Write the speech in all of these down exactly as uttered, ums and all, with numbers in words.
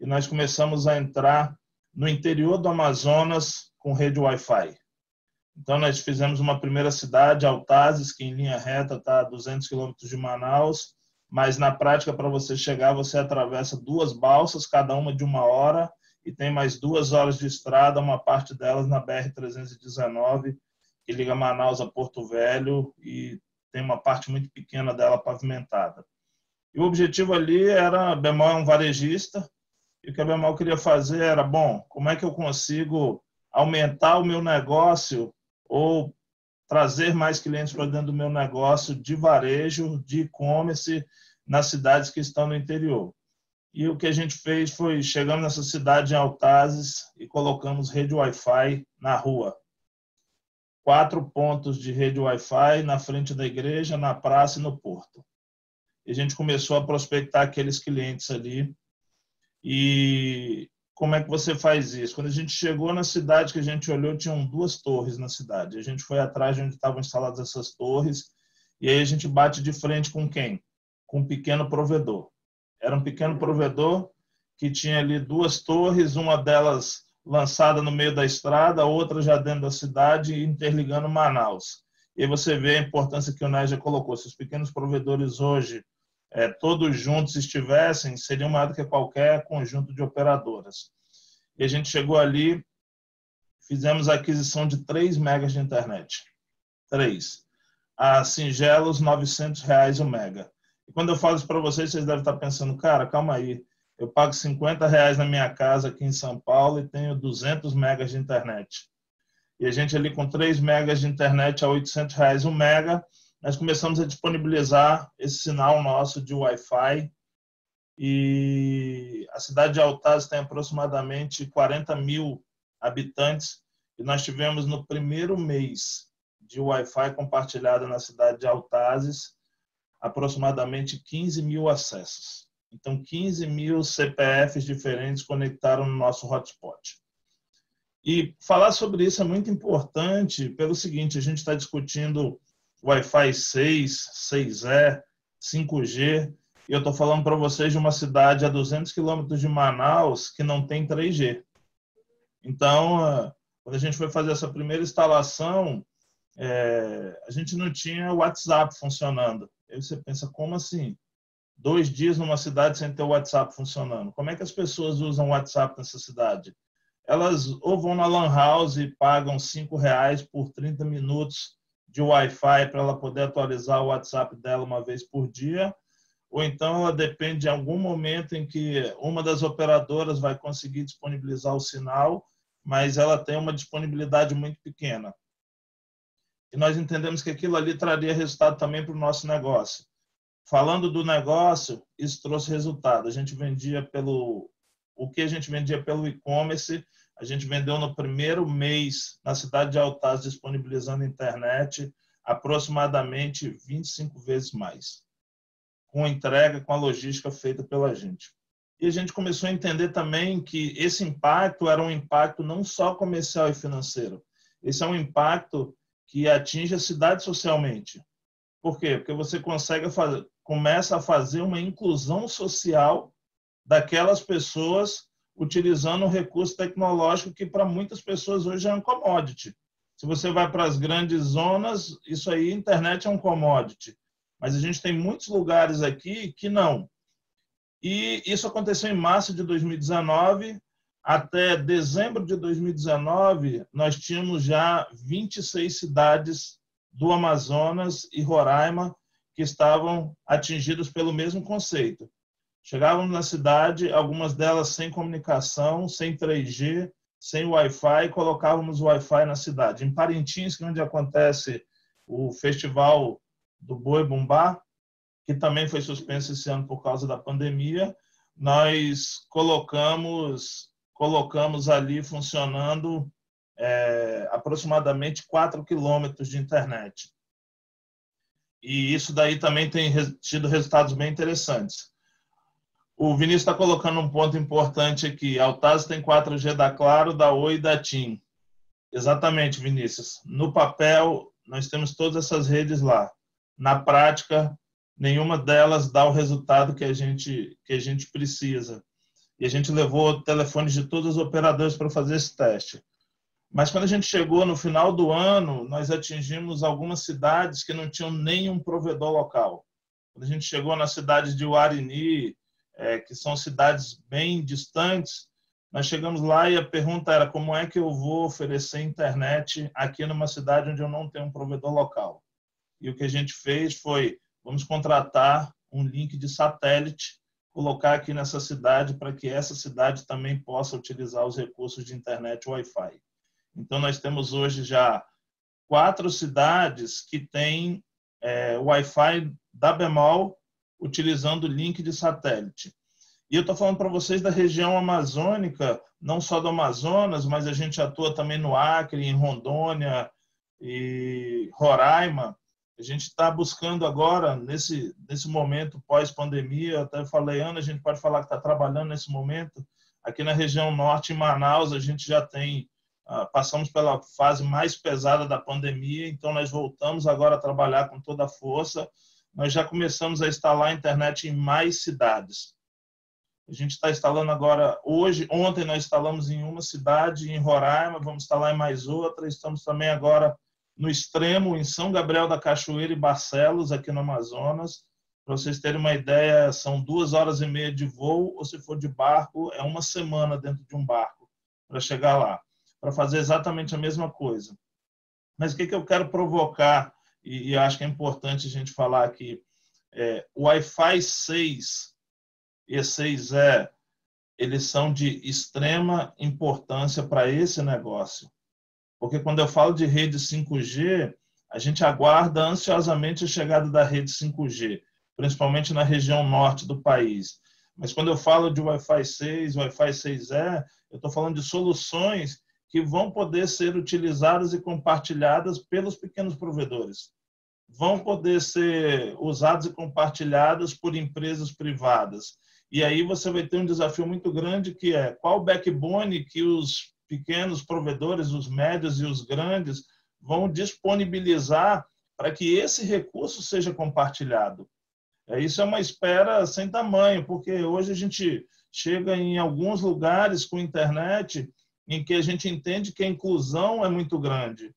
e nós começamos a entrar no interior do Amazonas com rede Wi-Fi. Então, nós fizemos uma primeira cidade, Autazes, que em linha reta está a duzentos quilômetros de Manaus, mas na prática, para você chegar, você atravessa duas balsas, cada uma de uma hora, e tem mais duas horas de estrada, uma parte delas na B R trezentos e dezenove, que liga Manaus a Porto Velho, e tem uma parte muito pequena dela pavimentada. E o objetivo ali era, a Bemol é um varejista, e o que a Bemol queria fazer era, bom, como é que eu consigo aumentar o meu negócio ou trazer mais clientes para dentro do meu negócio de varejo, de e-commerce, nas cidades que estão no interior. E o que a gente fez foi, chegamos nessa cidade em Autazes e colocamos rede Wi-Fi na rua. Quatro pontos de rede Wi-Fi na frente da igreja, na praça e no porto. E a gente começou a prospectar aqueles clientes ali. E como é que você faz isso? Quando a gente chegou na cidade que a gente olhou, tinham duas torres na cidade. A gente foi atrás de onde estavam instaladas essas torres e aí a gente bate de frente com quem? Com um pequeno provedor. Era um pequeno provedor que tinha ali duas torres, uma delas lançada no meio da estrada, outra já dentro da cidade, interligando Manaus. E aí você vê a importância que o Neji colocou. Se os pequenos provedores hoje, é, todos juntos estivessem, seria maior do que qualquer conjunto de operadoras. E a gente chegou ali, fizemos a aquisição de três megas de internet. três. A singelos novecentos reais o mega. E quando eu falo isso para vocês, vocês devem estar pensando, cara, calma aí, eu pago cinquenta reais na minha casa aqui em São Paulo e tenho duzentos megas de internet. E a gente ali com três megas de internet a oitocentos reais um mega, nós começamos a disponibilizar esse sinal nosso de Wi-Fi. E a cidade de Autazes tem aproximadamente quarenta mil habitantes e nós tivemos no primeiro mês de Wi-Fi compartilhado na cidade de Autazes aproximadamente quinze mil acessos. Então, quinze mil C P Fs diferentes conectaram no nosso hotspot. E falar sobre isso é muito importante pelo seguinte, a gente está discutindo Wi-Fi seis, seis E, cinco G, e eu estou falando para vocês de uma cidade a duzentos quilômetros de Manaus que não tem três G. Então, quando a gente foi fazer essa primeira instalação, é, a gente não tinha WhatsApp funcionando. Aí você pensa, como assim? Dois dias numa cidade sem ter o WhatsApp funcionando. Como é que as pessoas usam o WhatsApp nessa cidade? Elas ou vão na Lan House e pagam cinco reais por trinta minutos de Wi-Fi para ela poder atualizar o WhatsApp dela uma vez por dia, ou então ela depende de algum momento em que uma das operadoras vai conseguir disponibilizar o sinal, mas ela tem uma disponibilidade muito pequena. E nós entendemos que aquilo ali traria resultado também para o nosso negócio. Falando do negócio, isso trouxe resultado. A gente vendia pelo... O que a gente vendia pelo e-commerce, a gente vendeu no primeiro mês na cidade de Autazes, disponibilizando internet, aproximadamente vinte e cinco vezes mais. Com entrega, com a logística feita pela gente. E a gente começou a entender também que esse impacto era um impacto não só comercial e financeiro. Esse é um impacto que atinge a cidade socialmente. Por quê? Porque você consegue fazer, começa a fazer uma inclusão social daquelas pessoas utilizando um recurso tecnológico que para muitas pessoas hoje é um commodity. Se você vai para as grandes zonas, isso aí, internet é um commodity. Mas a gente tem muitos lugares aqui que não. E isso aconteceu em março de dois mil e dezenove. Até dezembro de dois mil e dezenove, nós tínhamos já vinte e seis cidades do Amazonas e Roraima que estavam atingidas pelo mesmo conceito. Chegávamos na cidade, algumas delas sem comunicação, sem três G, sem Wi-Fi, colocávamos Wi-Fi na cidade. Em Parintins, que é onde acontece o festival do Boi Bumbá, que também foi suspenso esse ano por causa da pandemia, nós colocamos, colocamos ali funcionando é, aproximadamente quatro quilômetros de internet. E isso daí também tem tido resultados bem interessantes. O Vinícius está colocando um ponto importante aqui. Autazes tem quatro G da Claro, da Oi e da Tim. Exatamente, Vinícius. No papel, nós temos todas essas redes lá. Na prática, nenhuma delas dá o resultado que a gente, que a gente precisa. E a gente levou telefones de todos os operadores para fazer esse teste. Mas quando a gente chegou no final do ano, nós atingimos algumas cidades que não tinham nenhum provedor local. Quando a gente chegou na cidade de Uarini, é, que são cidades bem distantes, nós chegamos lá e a pergunta era: como é que eu vou oferecer internet aqui numa cidade onde eu não tenho um provedor local? E o que a gente fez foi, vamos contratar um link de satélite, colocar aqui nessa cidade para que essa cidade também possa utilizar os recursos de internet Wi-Fi. Então, nós temos hoje já quatro cidades que têm é, Wi-Fi da Bemol utilizando link de satélite. E eu estou falando para vocês da região amazônica, não só do Amazonas, mas a gente atua também no Acre, em Rondônia e Roraima. A gente está buscando agora, nesse, nesse momento pós-pandemia, eu até falei, Ana, a gente pode falar que está trabalhando nesse momento. Aqui na região norte, em Manaus, a gente já tem, uh, passamos pela fase mais pesada da pandemia, então nós voltamos agora a trabalhar com toda a força. Nós já começamos a instalar a internet em mais cidades. A gente está instalando agora, hoje, ontem nós instalamos em uma cidade, em Roraima, vamos instalar em mais outra, estamos também agora no extremo, em São Gabriel da Cachoeira e Barcelos, aqui no Amazonas. Para vocês terem uma ideia, são duas horas e meia de voo, ou se for de barco, é uma semana dentro de um barco para chegar lá, para fazer exatamente a mesma coisa. Mas o que, que eu quero provocar, e, e acho que é importante a gente falar aqui, é, o Wi-Fi seis e seis E, eles são de extrema importância para esse negócio. Porque quando eu falo de rede cinco G, a gente aguarda ansiosamente a chegada da rede cinco G, principalmente na região norte do país. Mas quando eu falo de Wi-Fi seis, Wi-Fi seis E, eu estou falando de soluções que vão poder ser utilizadas e compartilhadas pelos pequenos provedores. Vão poder ser usadas e compartilhadas por empresas privadas. E aí você vai ter um desafio muito grande, que é qual o backbone que os pequenos provedores, os médios e os grandes, vão disponibilizar para que esse recurso seja compartilhado. Isso é uma espera sem tamanho, porque hoje a gente chega em alguns lugares com internet em que a gente entende que a inclusão é muito grande.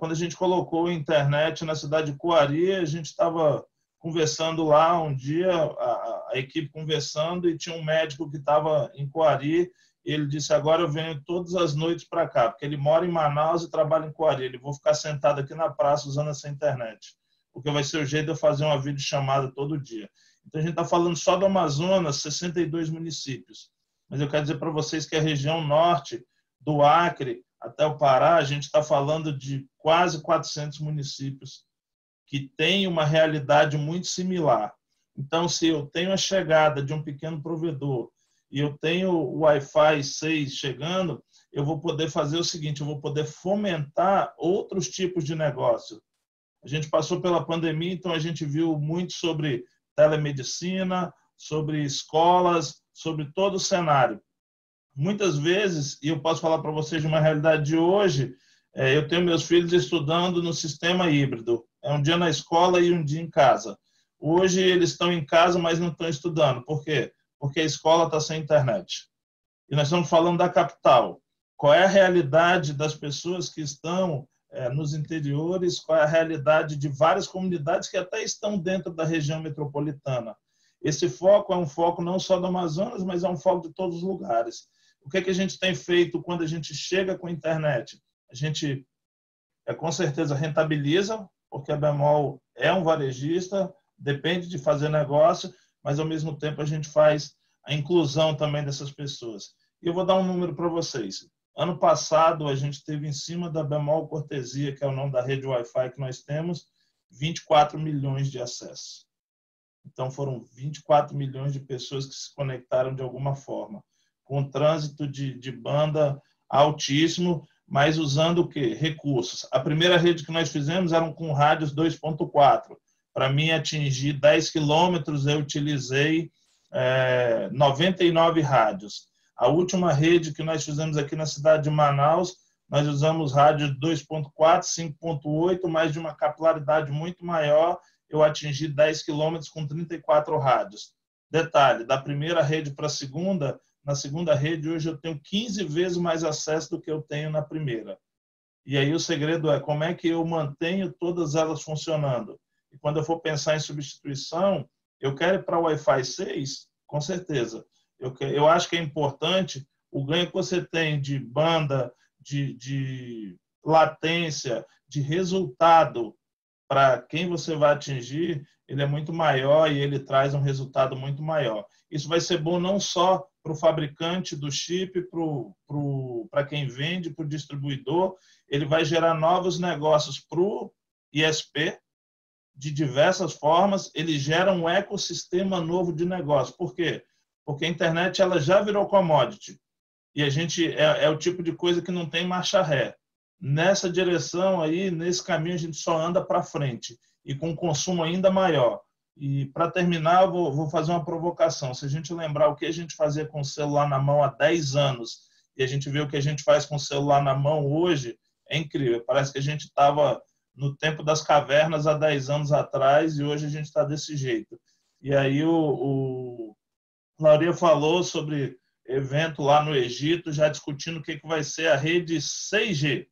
Quando a gente colocou a internet na cidade de Coari, a gente estava conversando lá um dia, a, a equipe conversando, e tinha um médico que estava em Coari. Ele disse: agora eu venho todas as noites para cá, porque ele mora em Manaus e trabalha em Coari. Ele vou ficar sentado aqui na praça usando essa internet, porque vai ser o jeito de eu fazer uma videochamada todo dia. Então, a gente está falando só do Amazonas, sessenta e dois municípios. Mas eu quero dizer para vocês que a região norte, do Acre até o Pará, a gente está falando de quase quatrocentos municípios que têm uma realidade muito similar. Então, se eu tenho a chegada de um pequeno provedor e eu tenho o Wi-Fi seis chegando, eu vou poder fazer o seguinte: eu vou poder fomentar outros tipos de negócio. A gente passou pela pandemia, então a gente viu muito sobre telemedicina, sobre escolas, sobre todo o cenário. Muitas vezes, e eu posso falar para vocês de uma realidade de hoje, é, eu tenho meus filhos estudando no sistema híbrido. É um dia na escola e um dia em casa. Hoje eles estão em casa, mas não estão estudando. Por quê? Porque a escola está sem internet. E nós estamos falando da capital. Qual é a realidade das pessoas que estão é, nos interiores? Qual é a realidade de várias comunidades que até estão dentro da região metropolitana? Esse foco é um foco não só do Amazonas, mas é um foco de todos os lugares. O que é que a gente tem feito quando a gente chega com a internet? A gente, é, com certeza, rentabiliza, porque a Bemol é um varejista, depende de fazer negócio, mas, ao mesmo tempo, a gente faz a inclusão também dessas pessoas. E eu vou dar um número para vocês. Ano passado, a gente teve em cima da Bemol Cortesia, que é o nome da rede Wi-Fi que nós temos, vinte e quatro milhões de acessos. Então, foram vinte e quatro milhões de pessoas que se conectaram de alguma forma, com trânsito de, de banda altíssimo, mas usando o quê? Recursos. A primeira rede que nós fizemos era com rádios dois ponto quatro. Para mim, atingir dez quilômetros, eu utilizei é, noventa e nove rádios. A última rede que nós fizemos aqui na cidade de Manaus, nós usamos rádios dois ponto quatro, cinco ponto oito, mas de uma capilaridade muito maior, eu atingi dez quilômetros com trinta e quatro rádios. Detalhe, da primeira rede para a segunda, na segunda rede, hoje eu tenho quinze vezes mais acesso do que eu tenho na primeira. E aí o segredo é como é que eu mantenho todas elas funcionando. E quando eu for pensar em substituição, eu quero ir para o Wi-Fi seis, com certeza. Eu, eu acho que é importante o ganho que você tem de banda, de, de latência, de resultado para quem você vai atingir, ele é muito maior e ele traz um resultado muito maior. Isso vai ser bom não só para o fabricante do chip, para quem vende, para o distribuidor, ele vai gerar novos negócios para o I S P de diversas formas, ele gera um ecossistema novo de negócio. Por quê? Porque a internet ela já virou commodity e a gente é, é o tipo de coisa que não tem marcha ré. Nessa direção aí, nesse caminho, a gente só anda para frente e com um consumo ainda maior. E, para terminar, eu vou, vou fazer uma provocação. Se a gente lembrar o que a gente fazia com o celular na mão há dez anos e a gente vê o que a gente faz com o celular na mão hoje, é incrível. Parece que a gente estava no tempo das cavernas há dez anos atrás e hoje a gente está desse jeito. E aí o, o Lauria falou sobre evento lá no Egito, já discutindo o que, que vai ser a rede seis G.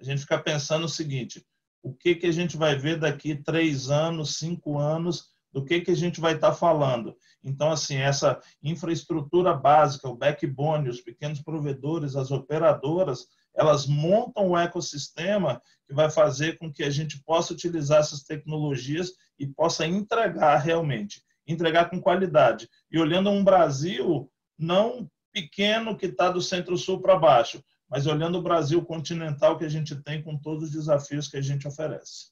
A gente fica pensando o seguinte... O que, que a gente vai ver daqui três anos, cinco anos, do que, que a gente vai estar falando. Então, assim, essa infraestrutura básica, o backbone, os pequenos provedores, as operadoras, elas montam o ecossistema que vai fazer com que a gente possa utilizar essas tecnologias e possa entregar realmente, entregar com qualidade. E olhando um Brasil não pequeno que está do centro-sul para baixo, mas olhando o Brasil continental que a gente tem com todos os desafios que a gente oferece.